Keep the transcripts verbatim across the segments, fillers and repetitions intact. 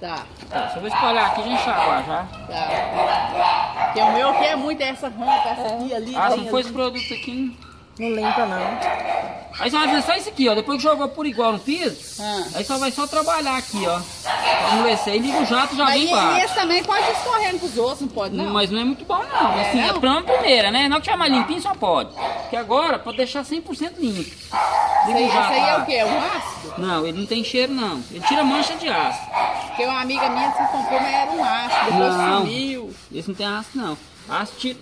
Tá. Tá, só vou espalhar aqui e enxaguar já. Tá. Porque o meu quer muito essa rampa, essa é. Aqui, ali. Ah, não foi esse produto aqui? Não lembra, não. Aí você vai ver só isso aqui, ó. Depois que jogou por igual no piso, ah. Aí só vai só trabalhar aqui, ó. Amolecer e liga o jato já mas vem embaixo. E esse também pode escorrendo pros outros, não pode não? Mas não é muito bom não, é, assim, não? É pra uma primeira, né? Não que tiver mais limpinho só pode. Porque agora, pode deixar cem por cento limpo. Isso aí, jato, aí é o que? É um ácido? Não, ele não tem cheiro não. Ele tira mancha de ácido. Porque uma amiga minha que comprou, mas era um ácido, depois não, sumiu. Esse não tem ácido não. Ácido tira...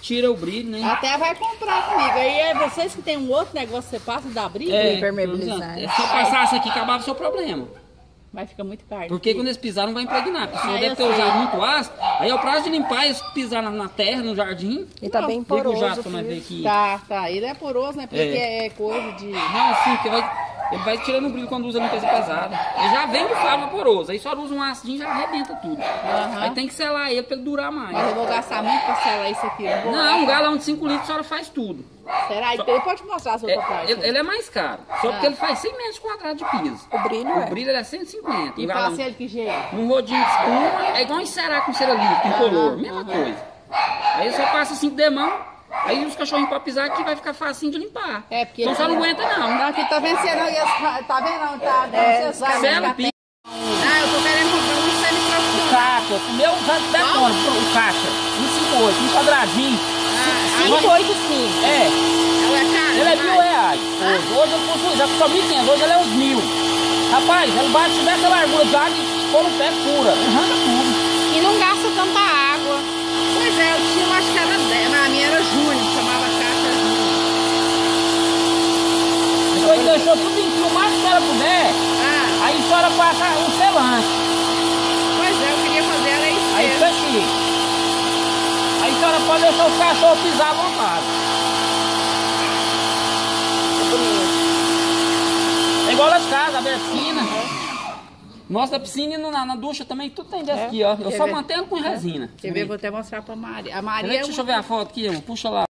Tira o brilho, né? Até vai comprar comigo. Aí é vocês que tem um outro negócio, você passa, dá brilho é, impermeabilizante. É, se eu passasse aqui, acabava o seu problema. Vai ficar muito caro. Porque quando eles pisar, não vai impregnar. Porque se não deve ter usado muito ácido, aí é o prazo de limpar eles pisar na, na terra, no jardim. Ele tá não, bem poroso. Jato, né, aqui. Tá, tá. Ele é poroso, né? Porque é, é coisa de... Não, assim, porque vai... Ele vai tirando o brilho quando usa limpeza pesada. Ele já vem de fábrica porosa. Aí só usa um ácido e já arrebenta tudo. Uhum. Aí tem que selar ele pra ele durar mais. Mas eu vou gastar muito pra selar isso aqui. Não, não um galão de cinco litros a senhora faz tudo. Será? Só... Ele pode mostrar a sua parte. Ele, ele é mais caro. Só ah. porque ele faz cem metros quadrados de piso. O brilho é? O brilho é cento e cinquenta. E um passa ele que jeito? Um rodinho de espuma. É igual encerar com cera livre, com color. Uhum. Mesma uhum. coisa. Aí só passa assim de mão. Aí os cachorrinhos podem pisar aqui, vai ficar facinho de limpar. É, porque... Então só não aguenta, não. Não, aqui tá vencendo, tá vendo, não, tá... É, celo piso. Ah, eu tô querendo comprar um semi-profissional. O caixa, o meu já dá conta, o caixa. um cinco oito, um quadradinho. Ah, cinco oito cinco. É. Ela é cara? Ela é mil reais. Hoje eu consigo, já ficou mil e quinhentos, hoje ela é uns mil. Rapaz, ela bate nessa largura de água e põe no pé pura. Arranca tudo. E não gasta tanta água. Pois é, eu tinha, eu acho que era dez, na minha era Júnior, chamava Caixa Júnior. Então ele deixou tudo em que o mais que ela puder, ah. Aí a senhora passa um selante. Pois é, eu queria fazer ela isso. Aí fica aqui. Aí a senhora pode deixar o cachorro pisar à vontade. É igual as casas, a piscina. Uhum. Nossa, a piscina e na, na ducha também, tudo tem dessa é, aqui, ó. Eu só ver? Mantenho com resina. Quer ver? Vou até mostrar pra Maria. A Maria. Deixa eu ver a foto aqui, irmão. Puxa lá.